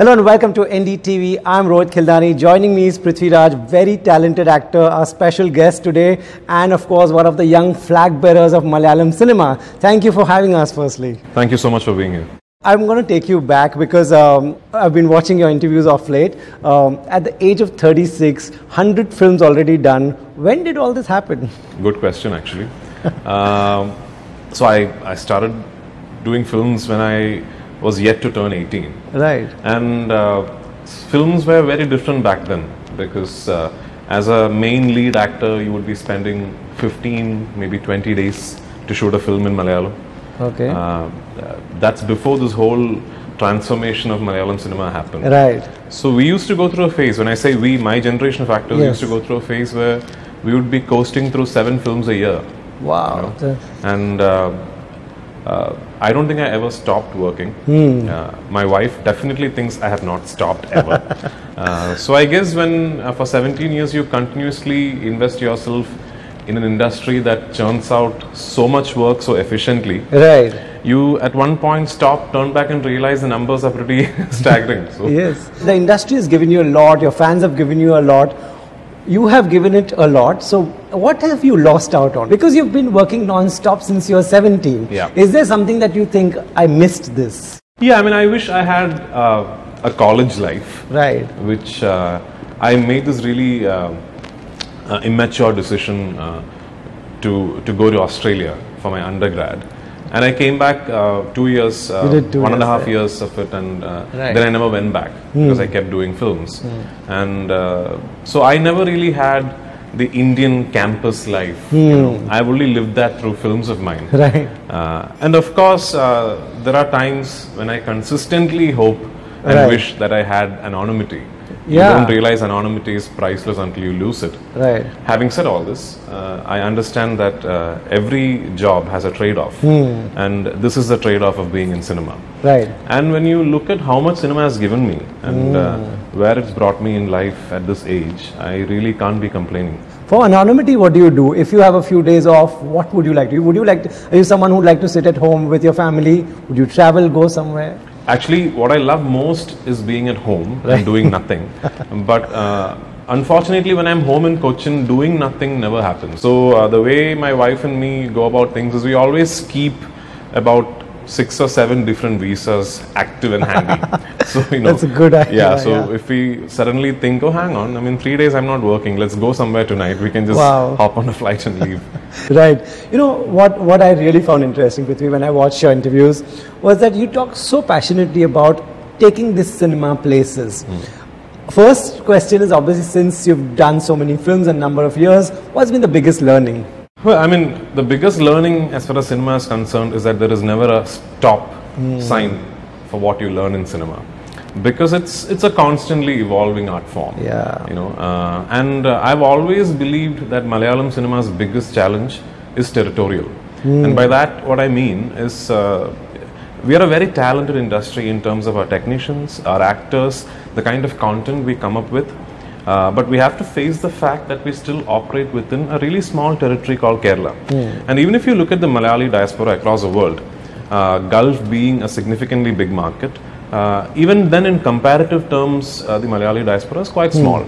Hello and welcome to NDTV. I'm Rohit Khilnani. Joining me is Prithviraj, very talented actor, our special guest today, and of course one of the young flag bearers of Malayalam cinema. Thank you for having us firstly. Thank you so much for being here. I'm going to take you back because I've been watching your interviews off late. At the age of 36, 100 films already done. When did all this happen? Good question actually. So I started doing films when I was yet to turn 18. Right. And films were very different back then because as a main lead actor, you would be spending 15, maybe 20 days to shoot a film in Malayalam. Okay. That's before this whole transformation of Malayalam cinema happened. Right. So we used to go through a phase, when I say we, my generation of actors, yes, used to go through a phase where we would be coasting through 7 films a year. Wow. You know? And I don't think I ever stopped working. My wife definitely thinks I have not stopped ever. So I guess when for 17 years you continuously invest yourself in an industry that churns out so much work so efficiently, right, you at one point stop, turn back and realize the numbers are pretty staggering. So yes, the industry has given you a lot, your fans have given you a lot, you have given it a lot. So what have you lost out on? Because you've been working non-stop since you're 17. Yeah. Is there something that you think, I missed this? Yeah, I mean, I wish I had a college life. Right. Which I made this really immature decision to go to Australia for my undergrad. And I came back 2 years, 1.5 years of it, and right, then I never went back because I kept doing films. And so I never really had the Indian campus life. You know, I've only lived that through films of mine. Right. And of course, there are times when I consistently hope and right, wish that I had anonymity. Yeah. You don't realize anonymity is priceless until you lose it. Right. Having said all this, I understand that every job has a trade-off, and this is the trade-off of being in cinema. Right. And when you look at how much cinema has given me and where it's brought me in life at this age, I really can't be complaining. For anonymity, what do you do? If you have a few days off, what would you like to do? Would you like to, are you someone who would like to sit at home with your family? Would you travel, go somewhere? Actually, what I love most is being at home, right, and doing nothing. But unfortunately, when I'm home in Cochin, doing nothing never happens. So the way my wife and me go about things is we always keep about 6 or 7 different visas active and handy. So, you know, that's a good idea. Yeah, so yeah, if we suddenly think, oh, hang on, I mean, 3 days I'm not working, let's go somewhere tonight, we can just hop on a flight and leave. Right. You know, what I really found interesting with you when I watched your interviews was that you talk so passionately about taking this cinema places. First question is obviously, since you've done so many films and number of years, what's been the biggest learning? Well, I mean, the biggest learning as far as cinema is concerned is that there is never a stop sign for what you learn in cinema, because it's a constantly evolving art form. Yeah. You know, and I've always believed that Malayalam cinema's biggest challenge is territorial. And by that, what I mean is we are a very talented industry in terms of our technicians, our actors, the kind of content we come up with. But we have to face the fact that we still operate within a really small territory called Kerala. And even if you look at the Malayali diaspora across the world, Gulf being a significantly big market, even then in comparative terms, the Malayali diaspora is quite small.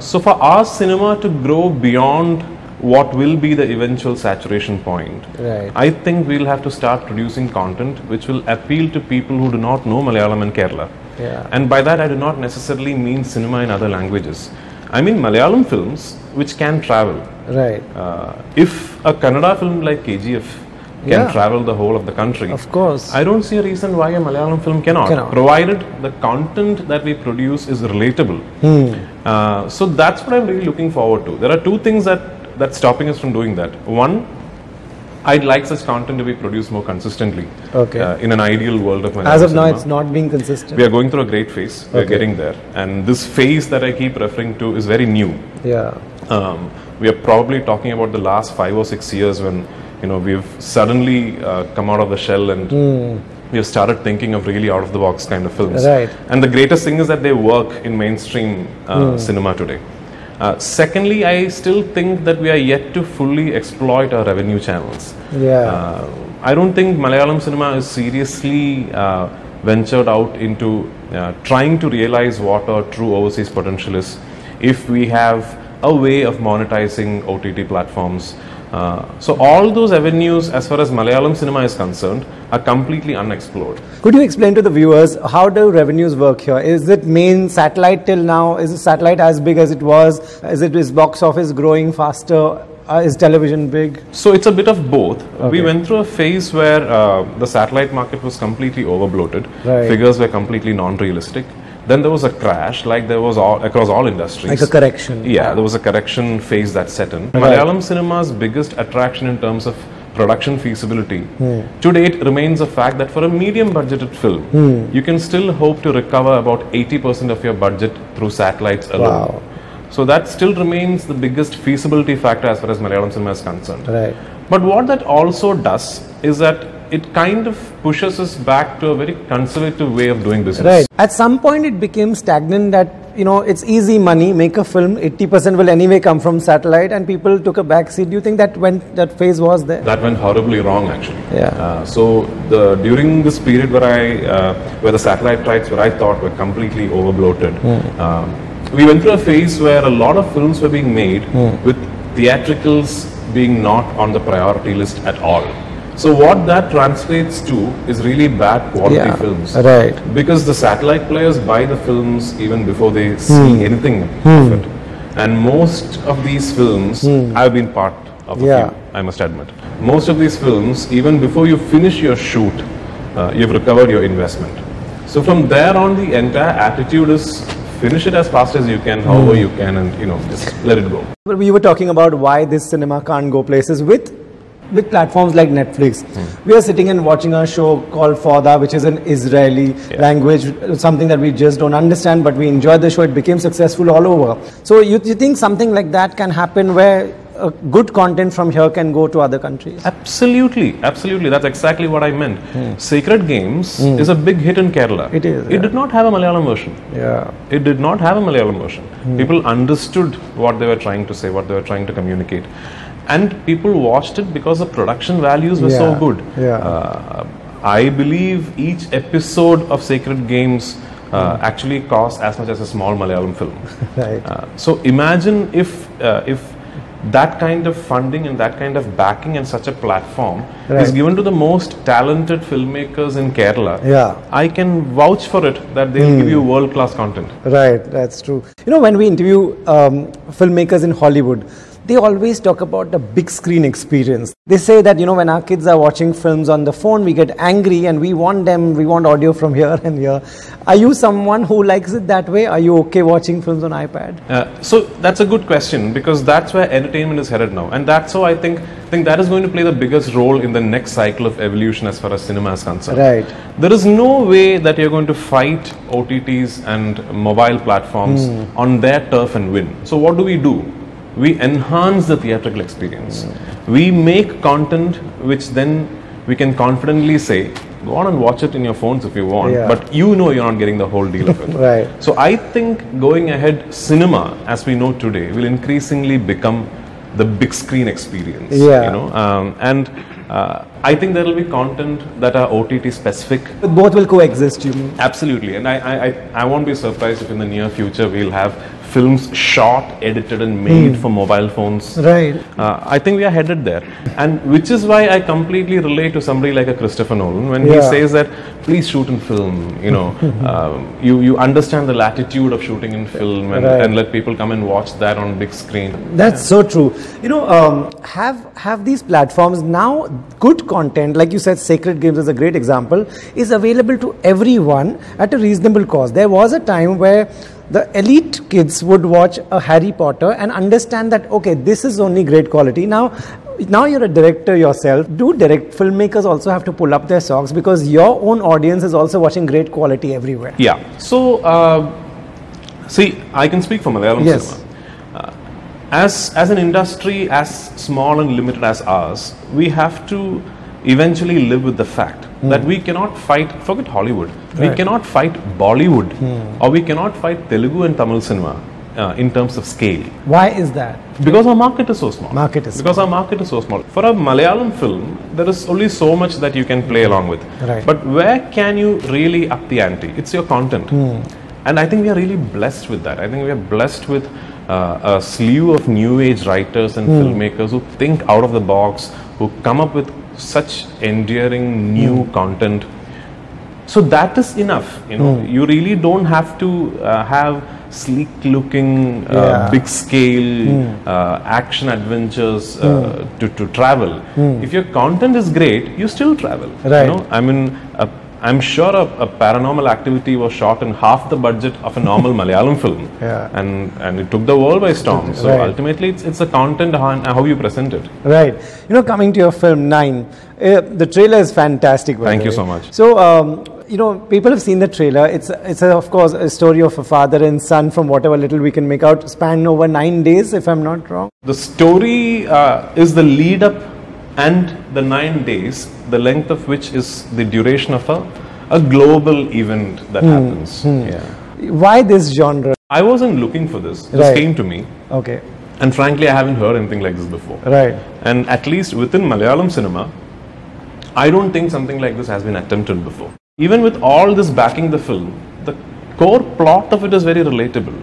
So for our cinema to grow beyond what will be the eventual saturation point, right, I think we'll have to start producing content which will appeal to people who do not know Malayalam and Kerala. Yeah. And by that I do not necessarily mean cinema in other languages. I mean Malayalam films which can travel. Right. If a Kannada film like KGF can travel the whole of the country, of course, I don't see a reason why a Malayalam film cannot. Provided the content that we produce is relatable. So that's what I'm really looking forward to. There are 2 things that's stopping us from doing that. One, I'd like such content to be produced more consistently. Okay. In an ideal world of Malayalam cinema. As of now, it's not being consistent. We are going through a great phase. Okay. We're getting there. And this phase that I keep referring to is very new. Yeah. We are probably talking about the last 5 or 6 years when, you know, we've suddenly come out of the shell and we have started thinking of really out of the box kind of films. Right. And the greatest thing is that they work in mainstream cinema today. Secondly, I still think that we are yet to fully exploit our revenue channels. Yeah. I don't think Malayalam cinema is seriously ventured out into trying to realize what our true overseas potential is. If we have a way of monetizing OTT platforms. So all those avenues as far as Malayalam cinema is concerned are completely unexplored. Could you explain to the viewers how do revenues work here? Is it main satellite till now? Is the satellite as big as it was? Is box office growing faster? Is television big? So it's a bit of both. Okay. We went through a phase where the satellite market was completely overbloated. Right. Figures were completely non-realistic. Then there was a crash, like there was across all industries. Like a correction. Yeah, there was a correction phase that set in. Right. Malayalam cinema's biggest attraction in terms of production feasibility to date remains a fact that for a medium budgeted film, you can still hope to recover about 80% of your budget through satellites alone. Wow. So that still remains the biggest feasibility factor as far as Malayalam cinema is concerned. Right. But what that also does is that it kind of pushes us back to a very conservative way of doing business. Right. At some point it became stagnant that, you know, it's easy money, make a film, 80% will anyway come from satellite, and people took a back seat. Do you think that that phase was there? That went horribly wrong actually. Yeah. So during this period where the satellite rights where I thought were completely overbloated, we went through a phase where a lot of films were being made with theatricals being not on the priority list at all. So what that translates to is really bad quality films. Right. Because the satellite players buy the films even before they see anything of it. And most of these films, I've been part of a few, I must admit. Most of these films, even before you finish your shoot, you've recovered your investment. So from there on, the entire attitude is finish it as fast as you can, however you can, and you know, just let it go. But we were talking about why this cinema can't go places with platforms like Netflix. We are sitting and watching a show called Fauda, which is an Israeli language, something that we just don't understand, but we enjoyed the show. It became successful all over. So you think something like that can happen where good content from here can go to other countries? Absolutely, absolutely. That's exactly what I meant. Sacred Games is a big hit in Kerala. It is. It did not have a Malayalam version. Yeah. It did not have a Malayalam version. People understood what they were trying to say, what they were trying to communicate. And people watched it because the production values were so good. Yeah. I believe each episode of Sacred Games actually costs as much as a small Malayalam film. Right. So imagine if that kind of funding and that kind of backing and such a platform is given to the most talented filmmakers in Kerala. Yeah. I can vouch for it that they'll give you world-class content. Right, that's true. You know, when we interview filmmakers in Hollywood, they always talk about the big screen experience. They say that, you know, when our kids are watching films on the phone, we get angry and we want audio from here and here. Are you someone who likes it that way? Are you okay watching films on iPad? So that's a good question, because that's where entertainment is headed now. And that's how I think that is going to play the biggest role in the next cycle of evolution as far as cinema is concerned. Right. There is no way that you're going to fight OTTs and mobile platforms on their turf and win. So what do? We enhance the theatrical experience. We make content which then we can confidently say, go on and watch it in your phones if you want, but you know you're not getting the whole deal of it. Right. So I think going ahead, cinema as we know today will increasingly become the big screen experience. Yeah. You know, I think there will be content that are OTT specific. But both will coexist, you mean? Absolutely. And I won't be surprised if in the near future we'll have films shot, edited and made for mobile phones. Right. I think we are headed there. And which is why I completely relate to somebody like a Christopher Nolan when he says that, please shoot in film, you know, you understand the latitude of shooting in film and let people come and watch that on big screen. That's so true. You know, have these platforms now, good content, like you said, Sacred Games is a great example, is available to everyone at a reasonable cost. There was a time where the elite kids would watch a Harry Potter and understand that, okay, this is only great quality. Now you're a director yourself. Do direct filmmakers also have to pull up their socks, because your own audience is also watching great quality everywhere? Yeah. So, see, I can speak for Malayalam cinema. As an industry as small and limited as ours, we have to eventually live with the fact that we cannot fight, forget Hollywood, we cannot fight Bollywood or we cannot fight Telugu and Tamil cinema. in terms of scale. Why is that? Because our market is so small. For a Malayalam film, there is only so much that you can play along with. Right. But where can you really up the ante? It's your content. And I think we are really blessed with that. I think we are blessed with a slew of new age writers and filmmakers who think out of the box, who come up with such endearing new content. So that is enough, you know. You really don't have to have sleek-looking, big-scale action adventures to travel. If your content is great, you still travel. Right. You know? I mean, I'm sure a Paranormal Activity was shot in half the budget of a normal Malayalam film, and it took the world by storm. So ultimately, it's the content and how you present it. Right. You know, coming to your film Nine, the trailer is fantastic. Thank you so much. So. You know, people have seen the trailer. It's of course a story of a father and son, from whatever little we can make out, span over 9 days, if I'm not wrong. The story is the lead up and the 9 days, the length of which is the duration of a global event that happens. Yeah. Why this genre? I wasn't looking for this. This came to me. Okay. And frankly, I haven't heard anything like this before. Right. And at least within Malayalam cinema, I don't think something like this has been attempted before. Even with all this backing the film, the core plot of it is very relatable.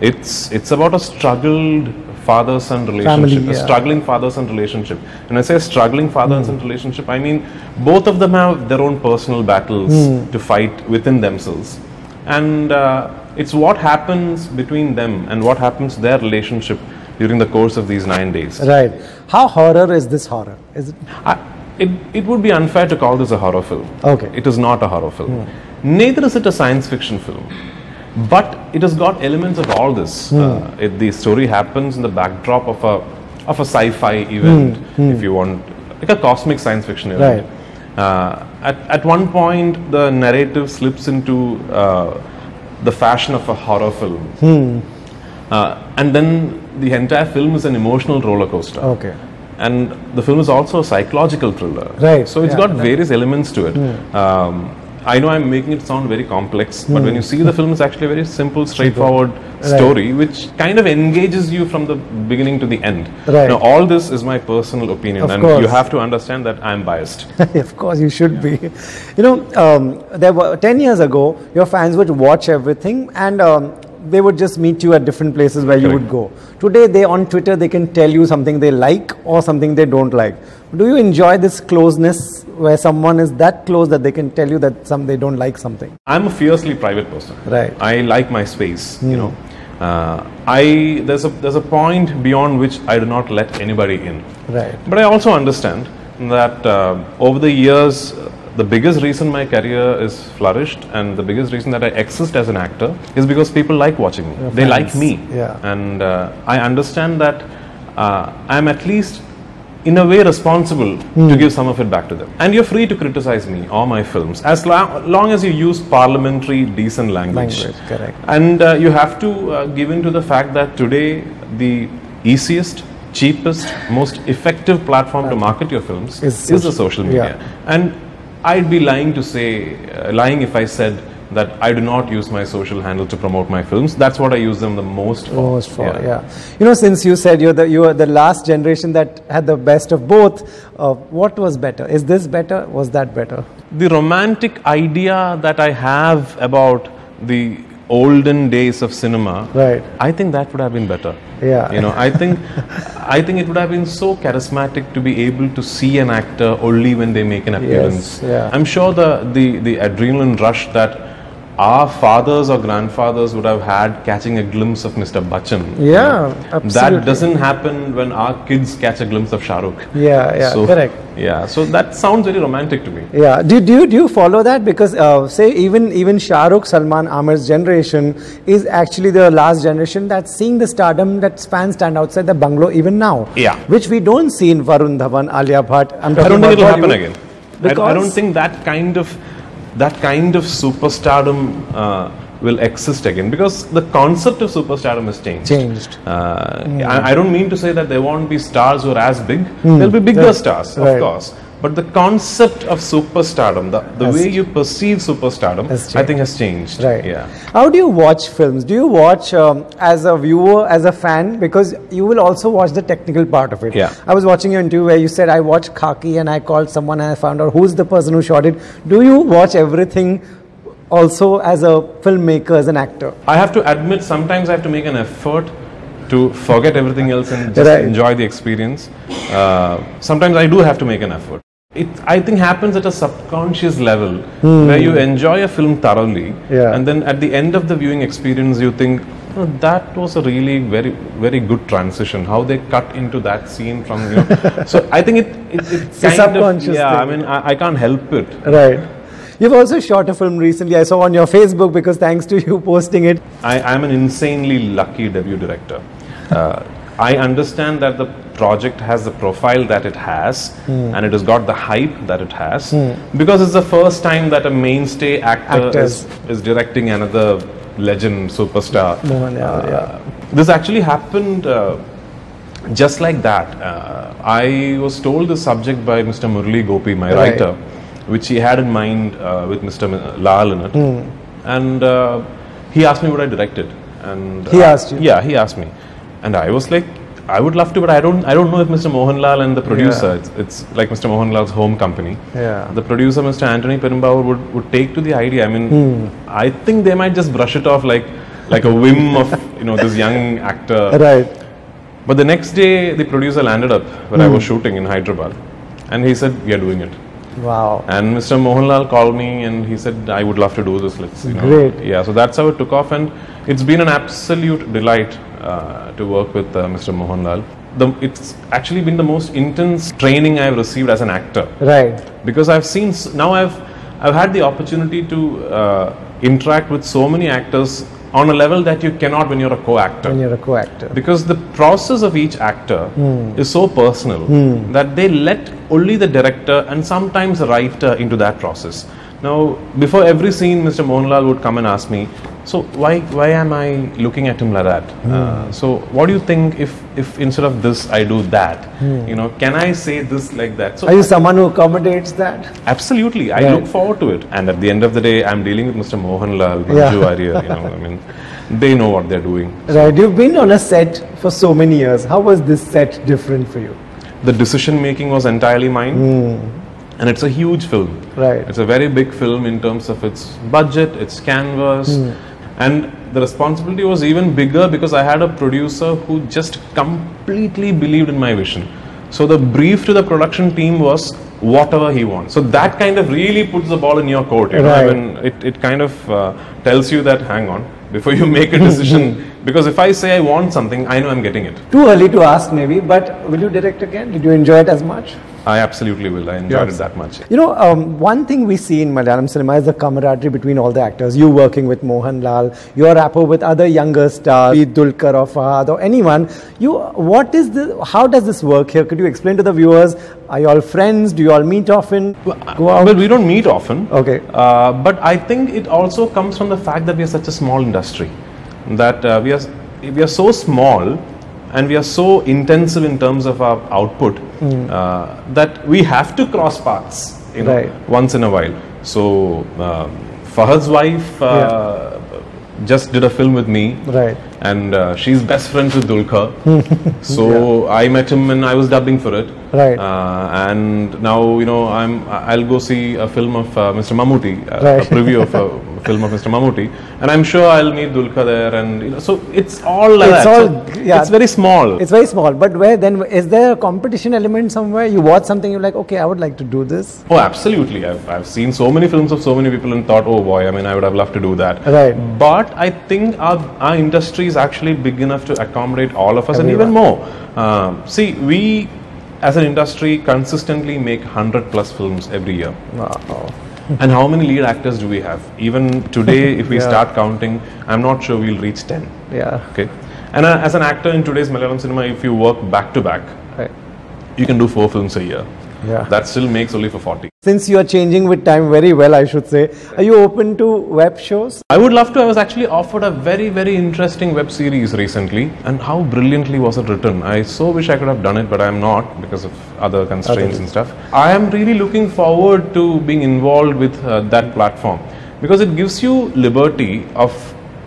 It's about a struggled father-son relationship, a struggling father-son relationship. When I say struggling father-son relationship, I mean both of them have their own personal battles to fight within themselves. And it's what happens between them and what happens their relationship during the course of these 9 days. Right. How horror is this horror? Is it? It would be unfair to call this a horror film. Okay. It is not a horror film. Neither is it a science fiction film. But it has got elements of all this. The story happens in the backdrop of a sci-fi event, if you want, like a cosmic science fiction event. Right. At one point, the narrative slips into the fashion of a horror film. And then the entire film is an emotional roller coaster. Okay. And the film is also a psychological thriller. Right. So it's got various elements to it. I know I'm making it sound very complex, but when you see the film, it's actually a very simple, straightforward story, which kind of engages you from the beginning to the end. Right. Now, all this is my personal opinion, and of course, you have to understand that I'm biased. Of course, you should be. You know, there were 10 years ago, your fans would watch everything and they would just meet you at different places where you would go. Today, on Twitter, they can tell you something they like or something they don't like. Do you enjoy this closeness where someone is that close that they can tell you that they don't like something? I'm a fiercely private person. Right. I like my space, you know. There's a point beyond which I do not let anybody in. Right. But I also understand that over the years, the biggest reason my career is flourished and the biggest reason that I exist as an actor is because people like watching me. They like me. Yeah. And I understand that I'm at least in a way responsible to give some of it back to them. And you're free to criticize me or my films as long as you use parliamentary decent language. Correct. And you have to give in to the fact that today the easiest, cheapest, most effective platform to market your films is the social media. Yeah. And I'd be lying to say, if I said that I do not use my social handle to promote my films. That's what I use them the most for. You know, since you said you are the last generation that had the best of both, what was better? Is this better? Was that better? The romantic idea that I have about the olden days of cinema, I think that would have been better. You know, I think it would have been so charismatic to be able to see an actor only when they make an appearance. I'm sure the adrenaline rush that our fathers or grandfathers would have had catching a glimpse of Mr. Bachchan. Absolutely. That doesn't happen when our kids catch a glimpse of Shah Rukh. Correct. Yeah, so that sounds very romantic to me. Yeah, do you follow that? Because say even Shah Rukh, Salman Amir's generation is actually the last generation that's seeing the stardom that fans stand outside the bungalow even now. Yeah. Which we don't see in Varun Dhawan, Alia Bhatt. I don't think it'll happen again. Because I don't think that kind of superstardom will exist again, because the concept of superstardom has changed. I don't mean to say that there won't be stars who are as big. There'll be bigger stars, of course. But the concept of superstardom, the way you perceive superstardom, I think has changed. Right. Yeah. How do you watch films? Do you watch as a viewer, as a fan? Because you will also watch the technical part of it. Yeah. I was watching your interview where you said, I watched Khaki and I called someone and I found out who's the person who shot it. Do you watch everything also as a filmmaker, as an actor? I have to admit, sometimes I have to make an effort to forget everything else and just enjoy the experience. Sometimes I do have to make an effort. It, I think, happens at a subconscious level where you enjoy a film thoroughly, and then at the end of the viewing experience you think, oh, that was a really very good transition, how they cut into that scene from, you know. So I think it's a subconscious thing. Yeah, I mean, I can't help it. Right. You've also shot a film recently, I saw on your Facebook, because thanks to you posting it. I'm an insanely lucky debut director. I understand that the project has the profile that it has, and it has got the hype that it has, because it's the first time that a mainstay actor is directing another legend superstar. Mohanlal, This actually happened just like that. I was told the subject by Mr. Murali Gopi, my writer, which he had in mind with Mr. Lal in it, and he asked me would I direct it. And he asked you? Yeah, he asked me. And I was like, I would love to, but I don't know if Mr. Mohanlal and the producer, it's like Mr. Mohanlal's home company. Yeah. The producer, Mr. Antony Perumbavoor, would take to the idea. I mean, I think they might just brush it off like a whim of, you know, this young actor. Right. But the next day, the producer landed up where I was shooting in Hyderabad, and he said, we are doing it. Wow. And Mr. Mohanlal called me and he said, I would love to do this. Let's, you know. Great. Yeah, so that's how it took off, and it's been an absolute delight to work with Mr. Mohanlal. It's actually been the most intense training I've received as an actor. Right. Because I've seen, now I've had the opportunity to interact with so many actors on a level that you cannot when you're a co-actor. Because the process of each actor is so personal that they let only the director and sometimes the writer into that process. Now, before every scene, Mr. Mohanlal would come and ask me, so why am I looking at him like that? So what do you think if instead of this, I do that? You know, can I say this like that? So are you someone who accommodates that? Absolutely. Right. I look forward to it. And at the end of the day, I'm dealing with Mr. Mohanlal, Manju Arya, you know, I mean, they know what they're doing. Right. You've been on a set for so many years. How was this set different for you? The decision making was entirely mine. And it's a huge film. Right. It's a very big film in terms of its budget, its canvas. And the responsibility was even bigger because I had a producer who just completely believed in my vision. So the brief to the production team was whatever he wants. So that kind of really puts the ball in your court. You know? I mean, it kind of tells you that, hang on, before you make a decision. Because if I say I want something, I know I'm getting it. Too early to ask maybe, but will you direct again? Did you enjoy it as much? I absolutely will. I enjoyed it that much. You know, one thing we see in Malayalam cinema is the camaraderie between all the actors. You working with Mohanlal, your rapport with other younger stars, be it Dulquer or Fahad or anyone. What is this? How does this work here? Could you explain to the viewers? Are you all friends? Do you all meet often? Well, we don't meet often. Okay. But I think it also comes from the fact that we are such a small industry, that we are so small. And we are so intensive in terms of our output that we have to cross paths, you know, once in a while. So, Fahad's wife just did a film with me, and she's best friends with Dulquer. So I met him and I was dubbing for it. And now, you know, I'll go see a film of Mr. Mammootty, a preview of film of Mr. Mammootty, and I'm sure I'll meet Dulquer there, and you know, so it's all like that. It's very small. It's very small, but where then, is there a competition element somewhere? You watch something, you're like, okay, I would like to do this. Oh, absolutely. I've seen so many films of so many people and thought, oh boy, I mean, I would have loved to do that. Right. But I think our industry is actually big enough to accommodate all of us. Everyone. And even more. See, we as an industry consistently make 100+ films every year. Wow. And how many lead actors do we have? Even today, if we start counting, I'm not sure we'll reach 10. Yeah. Okay. And as an actor in today's Malayalam cinema, if you work back to back, you can do 4 films a year. Yeah. That still makes only for 40. Since you are changing with time very well, I should say, are you open to web shows? I would love to. I was actually offered a very, very interesting web series recently, and how brilliantly was it written. I so wish I could have done it, but I am not because of other constraints and stuff. I am really looking forward to being involved with that platform because it gives you liberty of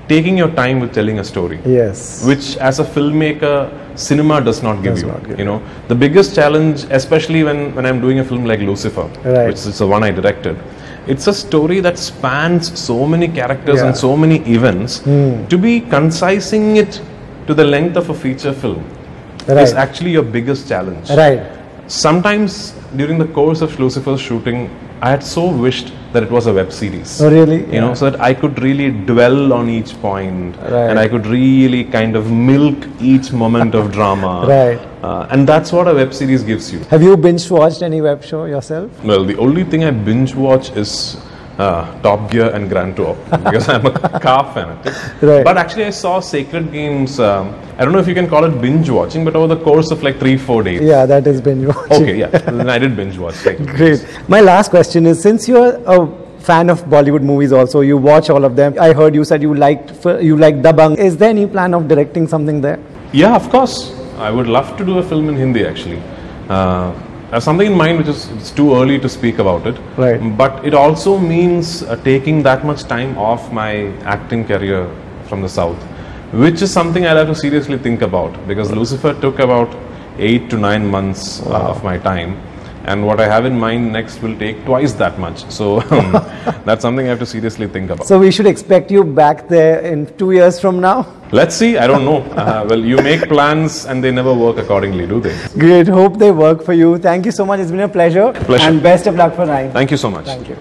taking your time with telling a story, yes, which as a filmmaker, cinema does not give you. You know, the biggest challenge, especially when I'm doing a film like Lucifer, right, which is the one I directed, it's a story that spans so many characters, yeah, and so many events. To be concising it to the length of a feature film, right, is actually your biggest challenge. Right. Sometimes during the course of Lucifer's shooting, I had so wished that it was a web series. Oh, really? You know, so that I could really dwell on each point, right, and I could really kind of milk each moment of drama. Right. And that's what a web series gives you. Have you binge watched any web show yourself? Well, the only thing I binge watch is Top Gear and Grand Tour because I'm a car fanatic. Right. But actually I saw Sacred Games, I don't know if you can call it binge watching, but over the course of like 3-4 days. Yeah, that is binge watching. Okay, yeah, then I did binge watch Sacred Games. Great. My last question is, since you're a fan of Bollywood movies also, you watch all of them. I heard you said you liked Dabangg. Is there any plan of directing something there? Yeah, of course. I would love to do a film in Hindi actually. I have something in mind which is, it's too early to speak about it, right, but it also means taking that much time off my acting career from the South, which is something I'll have to seriously think about because Lucifer took about 8 to 9 months of my time, and what I have in mind next will take twice that much, so that's something I have to seriously think about. So we should expect you back there in 2 years from now? Let's see, I don't know. Well, you make plans and they never work accordingly, do they? Great, hope they work for you. Thank you so much, it's been a pleasure. Pleasure. And best of luck for Nine. Thank you so much. Thank you.